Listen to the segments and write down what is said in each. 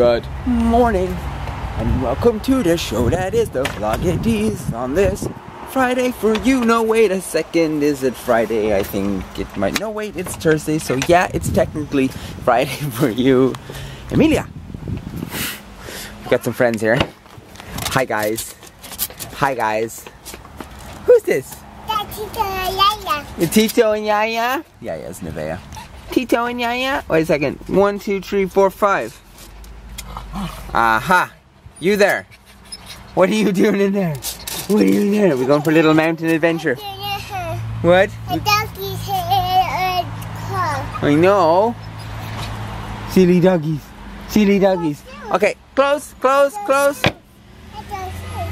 Good morning and welcome to the show that is the Vloggettes on this Friday for you. No, wait a second, is it Friday? I think it might, no wait, it's Thursday, so yeah, it's technically Friday for you. Emilia, we got some friends here. Hi guys, hi guys. Who's this? Tito and Yaya. Tito and Yaya? Yaya's Nivea. Tito and Yaya? Wait a second. 1, 2, 3, 4, 5. Aha! You there? What are you doing in there? What are you doing there? We're going for a little mountain adventure. What? A donkey's head and I know. Silly doggies. Silly doggies. Okay, close, close, close.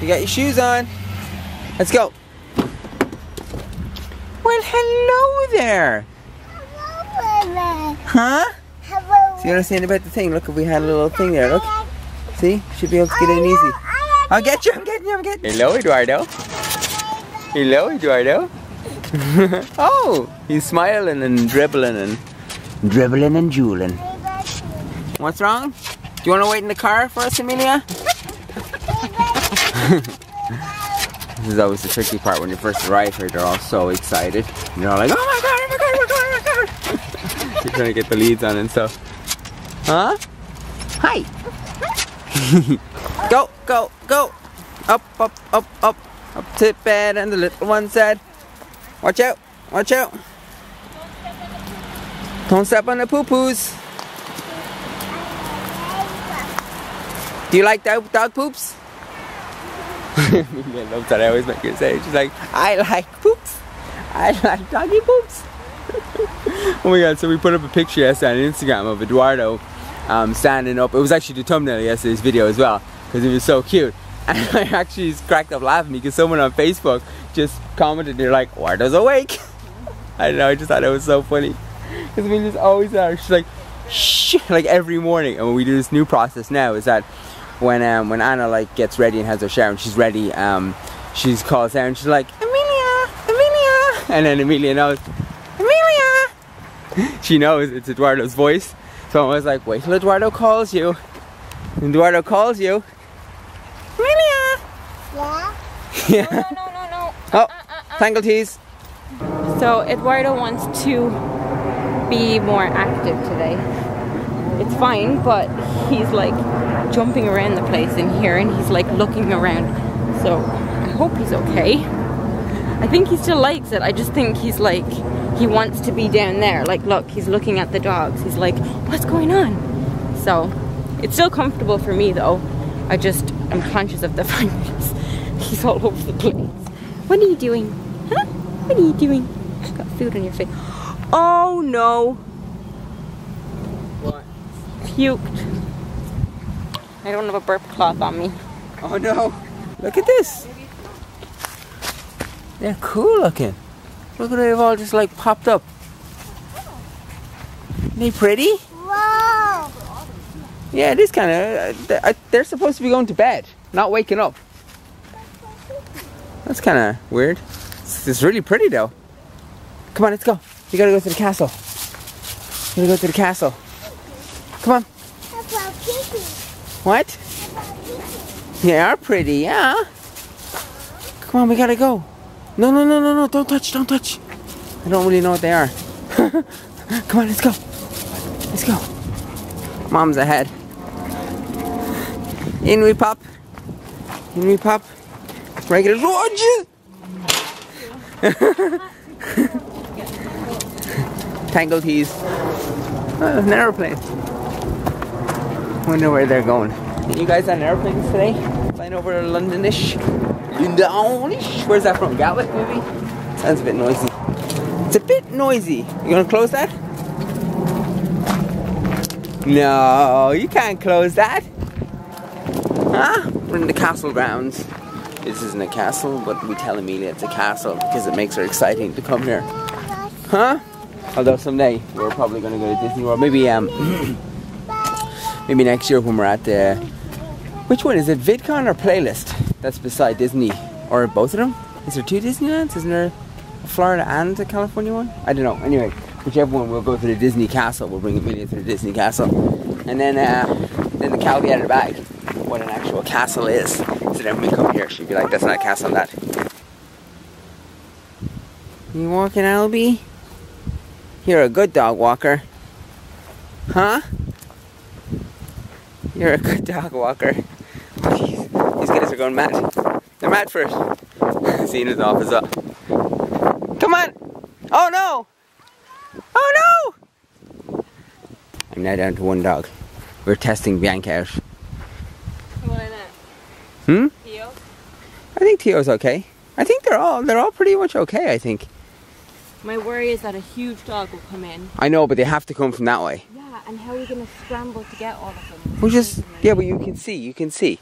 You got your shoes on. Let's go. Well, hello there. Hello, Mama. Huh? Hello. See what I'm saying about the thing? Look, if we had a little thing there. Look. See? Should be able to get in easy. I'll get you. I'm getting you. I'm getting you. Hello, Eduardo. Hello, Eduardo. Oh, he's smiling and dribbling and dribbling and jeweling. What's wrong? Do you want to wait in the car for us, Emilia? This is always the tricky part when you first arrive here. They're all so excited. And you're all like, oh my god, oh my god, oh my god. You're trying to get the leads on and stuff. Huh? Hi. Go, go, go. Up, up, up, up. Up to bed and the little one said, watch out, watch out. Don't step on the poo-poos. Do you like dog poops? I love that. I always make her say, she's like, I like poops. I like doggy poops. Oh my god, so we put up a picture yesterday on Instagram of Eduardo standing up. It was actually the thumbnail of yesterday's video as well, because it was so cute. And I actually cracked up laughing because someone on Facebook just commented, they're like, Eduardo's awake. I don't know, I just thought it was so funny. Because we just always are, she's like, shh, like every morning. And we do this new process now is that when Anna like gets ready and has her shower and she's ready, she calls out and she's like, Emilia, Emilia, and then Emilia knows, Emilia. She knows it's Eduardo's voice, so I was like, wait till Eduardo calls you. And Eduardo calls you, Emilia. Yeah. Yeah. No. Tangle tease. So Eduardo wants to be more active today. It's fine, but he's like jumping around the place in here and he's like looking around, so I hope he's okay. I think he still likes it, I just think he's like, he wants to be down there, like look, he's looking at the dogs, he's like, what's going on? So it's still comfortable for me though, I just am conscious of the fact that he's all over the place. What are you doing? Huh? What are you doing? Got food on your face. Oh no! What? Puked. I don't have a burp cloth on me. Oh no! Look at this! They're cool looking. Look at they've all just like popped up. Isn't they pretty? Wow! Yeah, it is kind of... they're supposed to be going to bed, not waking up. That's kind of weird. It's really pretty though. Come on, let's go. We gotta go to the castle. We gotta go to the castle. Come on. What? They are pretty, yeah. Come on, we gotta go. No, don't touch. I don't really know what they are. Come on, let's go. Let's go. Mom's ahead. In we pop. In we pop. Regular. Tangled tees. Oh, an airplane. I wonder where they're going. You guys on airplanes today? Flying over to Londonish? Londonish? Where's that from? Gatwick maybe? Sounds a bit noisy. It's a bit noisy. You gonna close that? No, you can't close that. Huh? We're in the castle grounds. This isn't a castle, but we tell Emilia it's a castle because it makes her exciting to come here. Huh? Although someday we're probably gonna go to Disney World. Maybe maybe next year when we're at the, which one is it, VidCon or Playlist? That's beside Disney, or both of them? Is there two Disneylands? Isn't there a Florida and a California one? I don't know, anyway, whichever one, we'll go to the Disney Castle, we'll bring Emilia to the Disney Castle. And then in the Calvi Edit bag what an actual castle is. So then we come here, she'd be like, that's not a castle, that. You walking, Albie? You're a good dog walker. Huh? You're a good dog walker. Jeez, these guys are going mad. They're mad first. Cena's off is up. Come on! Oh no! Oh no! I'm now down to one dog. We're testing Bianca out. Why not? Hmm? Theo? I think Theo's okay. I think they're all pretty much okay, I think. My worry is that a huge dog will come in. I know, but they have to come from that way. Yeah, and how are we going to scramble to get all of them? We'll just, yeah, but you can see.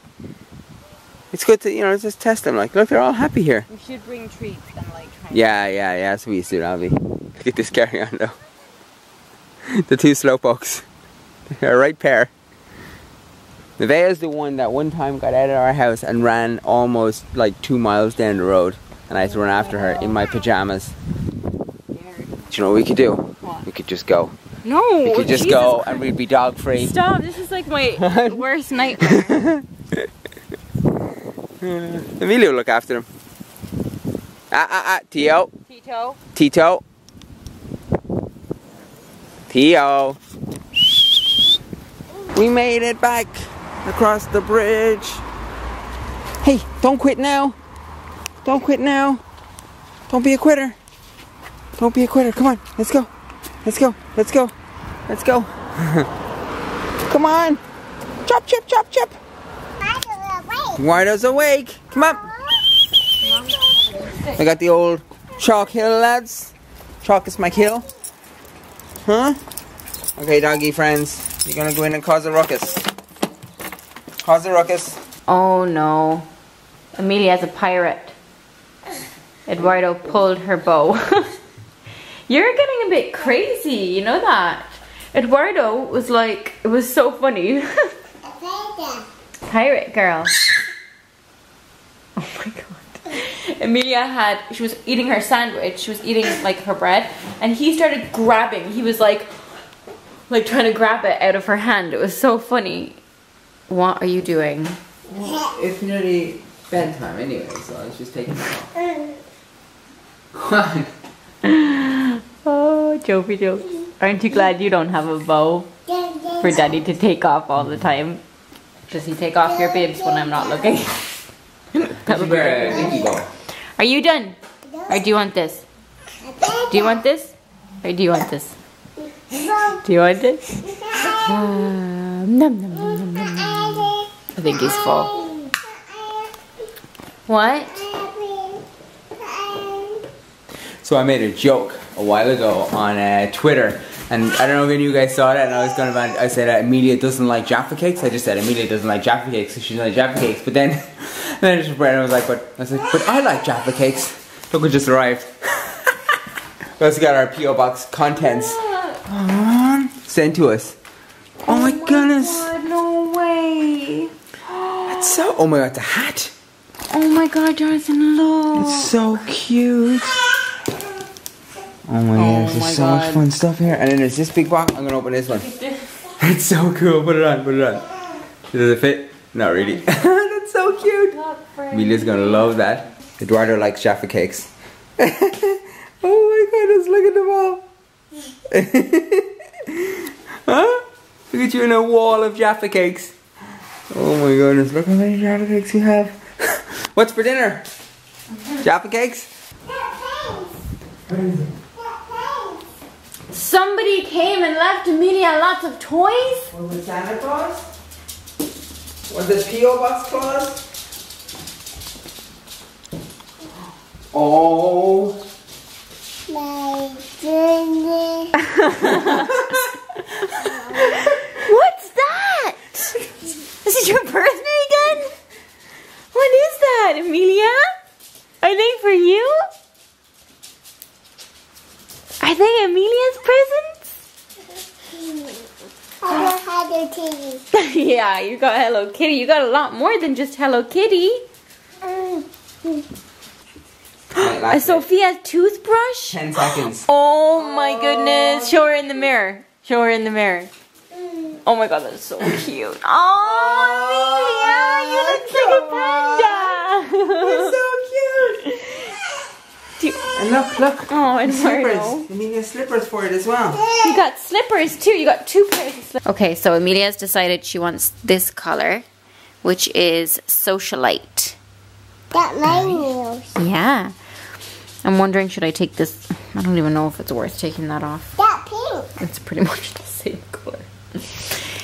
It's good to, you know, just test them. Like, look, they're all happy here. We should bring treats and, like, try. Yeah, that's what we used to do, Abby. Look at this carry on, though. The two slowpokes. They're a right pair. Nivea's the one that one time got out of our house and ran almost, like, 2 miles down the road. And I had to run after her in my pajamas. Do you know what we could do? What? We could just go. No! We could just go and we'd be dog free. Stop, this is like my worst nightmare. Emilia will look after them. Theo. Tito. Theo. We made it back across the bridge. Hey, don't quit now. Don't quit now. Don't be a quitter. Don't be a quitter. Come on. Let's go. Let's go. Let's go. Let's go. Come on. Chop, chop, chop, chop. Eduardo's awake. Come on. I got the old chalk hill, lads. Chalk is my hill. Huh? Okay, doggy friends. You're going to go in and cause a ruckus. Cause a ruckus. Oh, no. Emilia's a pirate. Eduardo pulled her bow. You're getting a bit crazy, you know that. Eduardo was like, it was so funny. Pirate girl. Oh my god. Emilia had, she was eating her sandwich, she was eating like her bread, and he started grabbing, he was like trying to grab it out of her hand. It was so funny. What are you doing? Well, it's nearly bedtime anyway, so I was just taking it off. Oh, Jovi Joe. Aren't you glad you don't have a bow for daddy to take off all the time? Does he take off your bibs when I'm not looking? That would be good. Are you done? Or do you want this? Do you want this? Or do you want this? Do you want this? Nom, nom, nom, nom, nom. I think he's full. What? So I made a joke a while ago on Twitter, and I don't know if any of you guys saw that. And I said Emilia doesn't like Jaffa Cakes. I just said Emilia doesn't like Jaffa Cakes, so she doesn't like Jaffa Cakes. But then, and then I just read, and I was like, but I like Jaffa Cakes. Look who just arrived. We also got our PO box contents sent to us. Oh my goodness! God, no way! That's so. Oh my god, the hat. Oh my god, Jonathan, look. It's so cute. Oh my goodness, there's so much fun stuff here. And then there's this big box. I'm going to open this one. It's so cool. Put it on, put it on. Does it fit? Not really. That's so cute. Amelia's going to love that. Eduardo likes Jaffa Cakes. Oh my goodness, look at them all. Huh? Look at you in a wall of Jaffa Cakes. Oh my goodness, look how many Jaffa Cakes you have. What's for dinner? Jaffa Cakes? Somebody came and left Emilia lots of toys? What was Santa Claus? Was it P.O. Box Claus? Oh my goodness. What's that? Is it your birthday again? What is that, Emilia? Are they for you? Are they Emilia's presents? I got Hello Kitty. Yeah, you got Hello Kitty. You got a lot more than just Hello Kitty. A Sophia's toothbrush? 10 seconds. Oh my goodness. Show her in the mirror. Show her in the mirror. Oh my god, that's so cute. Oh, Mia, you look like a panda. It's so cute. And look, look. Oh, and slippers. Emilia slippers for it as well. You got slippers too. You got two pairs of slippers. Okay, so Emilia's decided she wants this color, which is Socialite. That my nails. Yeah. I'm wondering, should I take this? I don't even know if it's worth taking that off. That pink. It's pretty much the same color.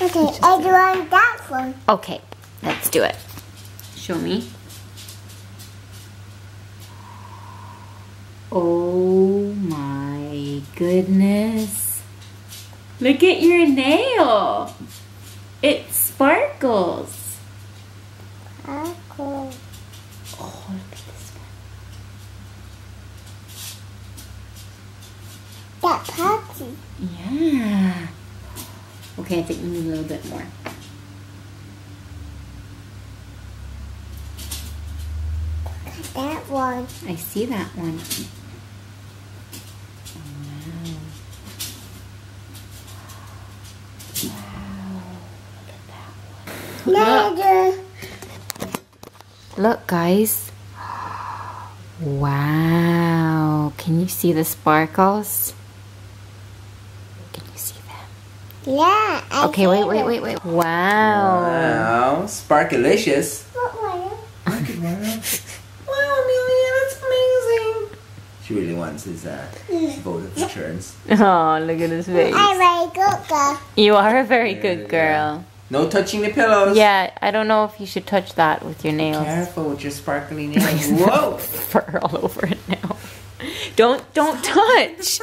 Okay, I want that one. Okay, let's do it. Show me. Oh my goodness. Look at your nail. It sparkles. Sparkles. Oh, look at this one. That party. Yeah. Okay, I think we need a little bit more. Look at that one. I see that one. Look. Look, guys. Wow. Can you see the sparkles? Can you see them? Yeah. Okay, wait. Wow. Wow. Sparkalicious. Look at that. Wow, Amelia, that's amazing. She really wants his vote of returns. Oh, look at his face. I'm a very good girl. You are a very good girl. No touching the pillows. Yeah, I don't know if you should touch that with your nails. Be careful with your sparkly nails. Whoa! Fur all over it now. Don't touch.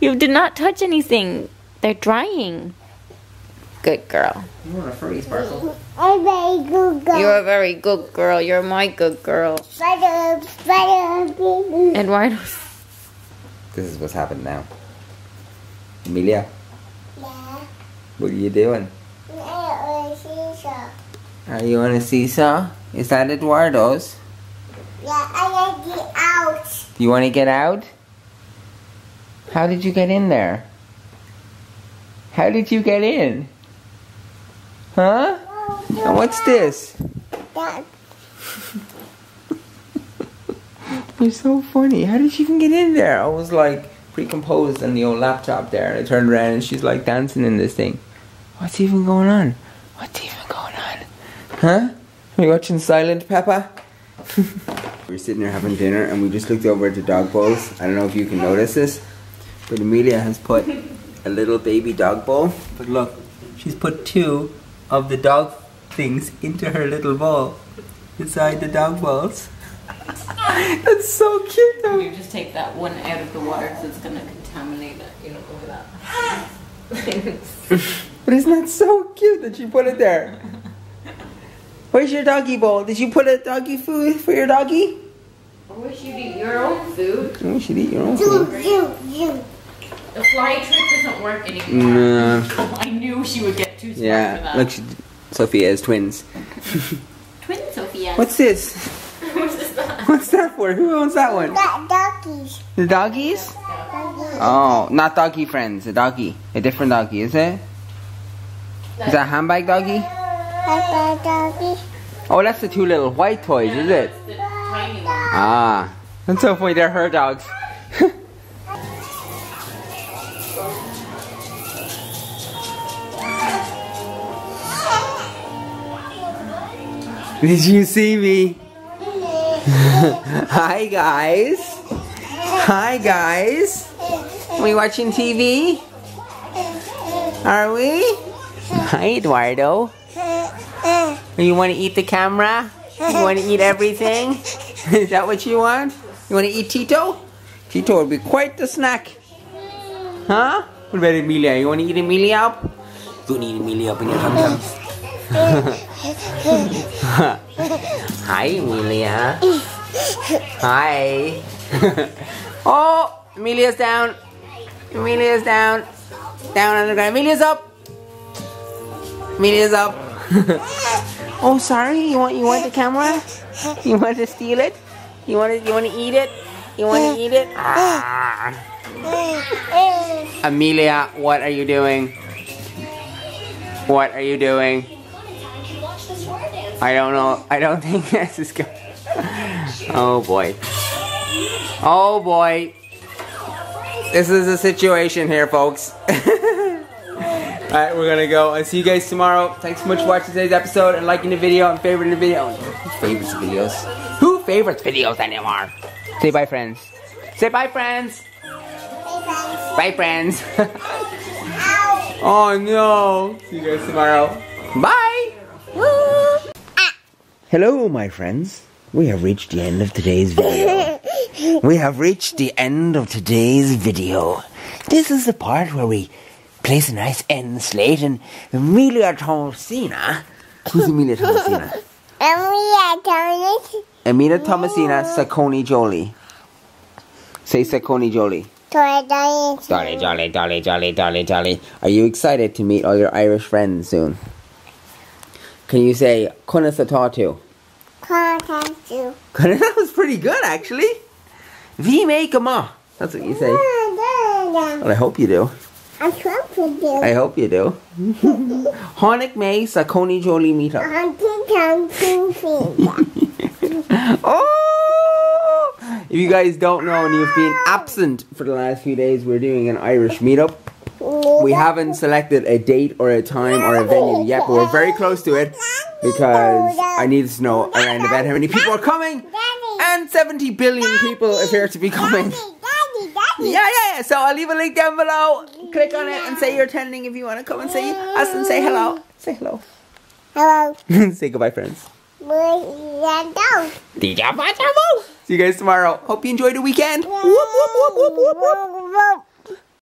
You did not touch anything. They're drying. Good girl. You want a furry sparkle? I'm a very good girl. You're a very good girl. You're my good girl. Eduardo. This is what's happened now. Emilia. Yeah. What are you doing? Are you on a seesaw? Is that Eduardo's? Yeah, I want to get out. You want to get out? How did you get in there? How did you get in? Huh? Oh, what's this? Dad. You're so funny. How did she even get in there? I was like pre-composed on the old laptop there, and I turned around and she's like dancing in this thing. What's even going on? What's even going on? Huh? Are you watching Silent Peppa? We're sitting there having dinner and we just looked over at the dog bowls. I don't know if you can notice this, but Emilia has put a little baby dog bowl. But look, she's put two of the dog things into her little bowl inside the dog bowls. That's so cute though. You just take that one out of the water because it's going to contaminate it. You don't go with that. But isn't that so cute that you put it there? Where's your doggy bowl? Did you put a doggy food for your doggy? I wish you'd eat your own food. I wish you'd eat your own food. The fly trick doesn't work anymore. No. Oh, I knew she would get too smart for that. Look, Sophia is twins. Twin Sophia. What's this? What's that for? Who owns that one? That doggies. The doggies? Doggies. Oh, not doggy friends. A doggy. A different doggy, is it? Is that a handbag doggy? Handbag doggy. Oh, that's the two little white toys, is it? The tiny ones. Ah, and so funny, they're her dogs. Did you see me? Hi guys. Hi guys. Are we watching TV? Are we? Hi, Eduardo. You want to eat the camera? You want to eat everything? Is that what you want? You want to eat Tito? Tito would be quite the snack. Huh? What about Emilia? You want to eat Emilia up? You want to eat Emilia up in your tum-tums. Hi, Emilia. Hi. Oh, Emilia's down. Emilia's down. Down on the ground. Emilia's up. Amelia's up. Oh, sorry. You want the camera? You want to steal it? You want to eat it? You want to eat it? Ah. Emilia, what are you doing? What are you doing? I don't know. I don't think this is good. Oh boy. Oh boy. This is the situation here, folks. Alright, we're gonna go. I'll see you guys tomorrow. Thanks so much for watching today's episode and liking the video and favoriting the video. Who favorites videos anymore? Say bye, friends. Say bye, friends. Bye, friends. Bye, friends. Oh no. See you guys tomorrow. Bye. Woo. Hello, my friends. We have reached the end of today's video. We have reached the end of today's video. This is the part where we place a nice end slate and Emilia Tomasina. Who's Emilia Tomasina? Emilia Tomasina Saccone-Joly. Say Saccone-Joly. Jolly, jolly, jolly, jolly, jolly, jolly. Are you excited to meet all your Irish friends soon? Can you say Kunasatatu? Kunasatatu. That was pretty good, actually. V make a ma. That's what you say. Well, I hope you do. I hope you do. I hope you do. Honic May Saccone-Joly meetup. Oh! If you guys don't know and you've been absent for the last few days, we're doing an Irish meetup. We haven't selected a date or a time or a venue yet, but we're very close to it because I need to know around about how many people are coming, and 70 billion people appear to be coming. Yeah. So I'll leave a link down below. Click on it and say you're attending if you want to come and see us and say hello. Say hello. Hello. Say goodbye, friends. See you guys tomorrow. Hope you enjoyed the weekend. Whoop, whoop, whoop, whoop, whoop, whoop.